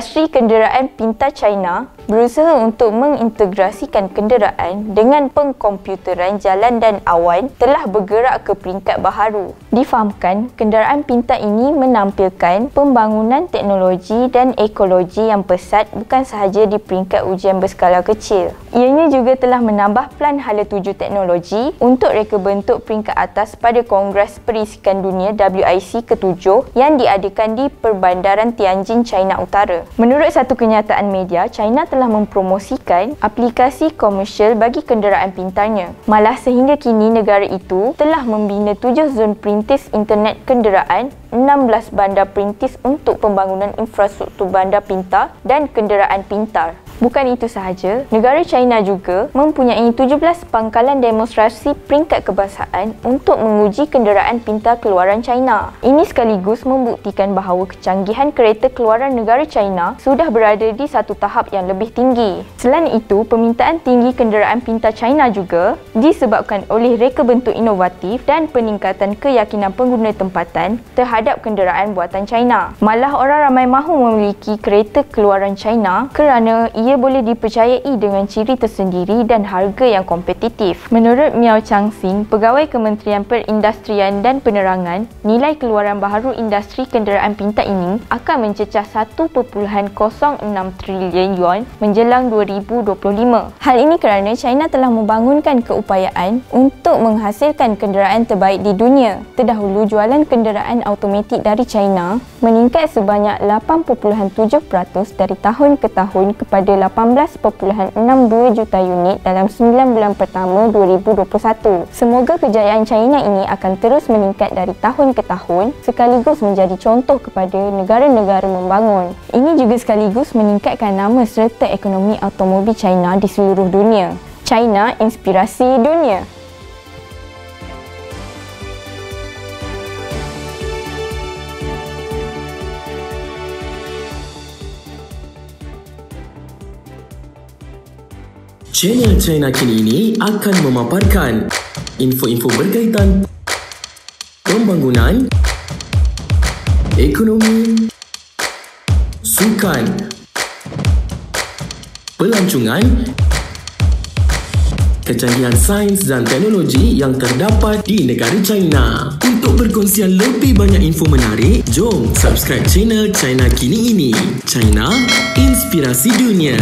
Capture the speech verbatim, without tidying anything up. Industri kenderaan pintar China berusaha untuk mengintegrasikan kenderaan dengan pengkomputeran jalan dan awan telah bergerak ke peringkat baharu. Difahamkan, kenderaan pintar ini menampilkan pembangunan teknologi dan ekologi yang pesat bukan sahaja di peringkat ujian berskala kecil. Ianya juga telah menambah plan hala tuju teknologi untuk reka bentuk peringkat atas pada Kongres Perisikan Dunia W I C ketujuh yang diadakan di perbandaran Tianjin, China Utara. Menurut satu kenyataan media, China telah mempromosikan aplikasi komersial bagi kenderaan pintarnya. Malah sehingga kini negara itu telah membina tujuh zon perintis internet kenderaan, enam belas bandar perintis untuk pembangunan infrastruktur bandar pintar dan kenderaan pintar. Bukan itu sahaja, negara China juga mempunyai tujuh belas pangkalan demonstrasi peringkat kebangsaan untuk menguji kenderaan pintar keluaran China. Ini sekaligus membuktikan bahawa kecanggihan kereta keluaran negara China sudah berada di satu tahap yang lebih tinggi. Selain itu, permintaan tinggi kenderaan pintar China juga disebabkan oleh reka bentuk inovatif dan peningkatan keyakinan pengguna tempatan terhadap kenderaan buatan China. Malah orang ramai mahu memiliki kereta keluaran China kerana ia Ia boleh dipercayai dengan ciri tersendiri dan harga yang kompetitif. Menurut Miao Changxing, Pegawai Kementerian Perindustrian dan Penerangan, nilai keluaran baharu industri kenderaan pintar ini akan mencecah satu perpuluhan kosong enam trilion yuan menjelang dua ribu dua puluh lima. Hal ini kerana China telah membangunkan keupayaan untuk menghasilkan kenderaan terbaik di dunia. Terdahulu, jualan kenderaan automatik dari China meningkat sebanyak lapan perpuluhan tujuh peratus dari tahun ke tahun kepada lapan belas perpuluhan enam dua juta unit dalam sembilan bulan pertama dua ribu dua puluh satu. Semoga kejayaan China ini akan terus meningkat dari tahun ke tahun sekaligus menjadi contoh kepada negara-negara membangun. Ini juga sekaligus meningkatkan nama serta ekonomi automobil China di seluruh dunia. China, inspirasi dunia. Channel China Kini ini akan memaparkan info-info berkaitan pembangunan, ekonomi, sukan, pelancongan, kecanggihan sains dan teknologi yang terdapat di negara China. Untuk perkongsian lebih banyak info menarik, jom subscribe channel China Kini ini. China, inspirasi dunia.